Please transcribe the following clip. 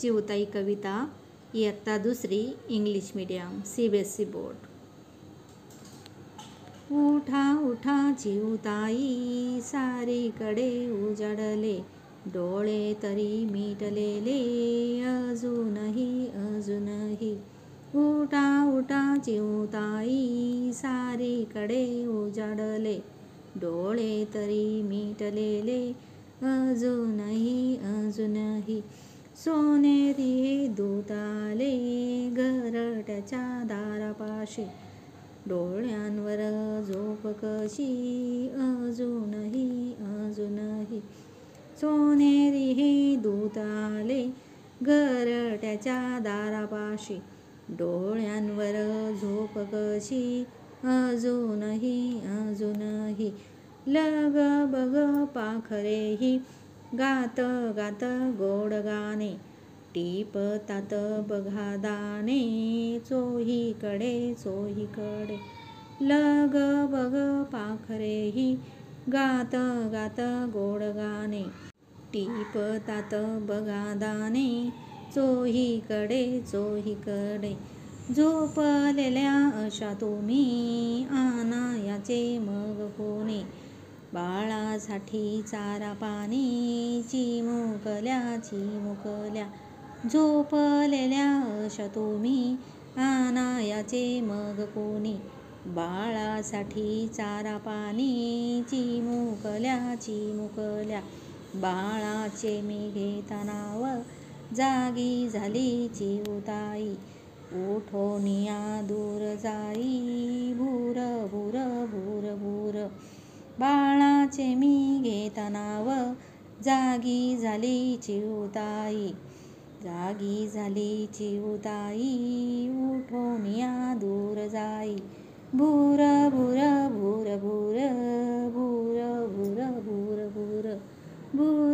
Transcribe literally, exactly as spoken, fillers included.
चिउताई कविता इयत्ता दूसरी English medium C B S E board. उठा उठा चिउताई सारीकडे उजाडले, डोळे तरी मिटलेले अजूनही अजूनही। उठा उठा चिउताई सारीकडे उजाडले, डोळे तरी मिटलेले अजूनही अजूनही। सोनेरी दूताले घरट्याच्या दारापाशी, डोळ्यांवर झोप कशी अजूनही अजूनही। सोनेरी दूताले घरट्याच्या दारापाशी, डोळ्यांवर झोप कशी अजूनही अजूनही। लग बग पाखरेही गात गात गोड गाणे, टिपतात बघा दाणे चोहीकडे चोहीकडे। लग बग पाखरेही गात गात गोड गाणे, टिपतात बघा दाणे चोहीकडे चोहीकडे। झोपलेल्या अशा तुम्ही आनायाचे मग कोणी, बाळासाठी चारा पाणी चिमुकल्या चिमुकल्या। झोपलेल्या अशा तुम्ही आनायाचे मग कोणी, बाळासाठी चारा पाणी चिमुकल्या चिमुकल्या। बाळाचे मी घेता नाव जागी झाली चिउताई, उठोनिया दूर जाई भूर भूर भूर भूर। बाळाचे मी घेता नाव जागी झाली चिउताई, जागी झाली चिउताई उठोनिया दूर जाई भूर भूर भूर भूर भूर भूर भूर भूर भूर।